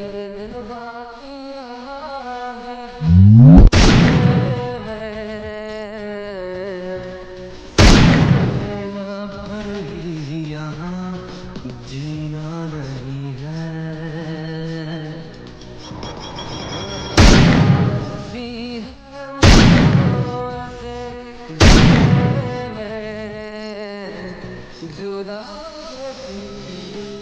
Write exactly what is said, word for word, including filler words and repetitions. Do the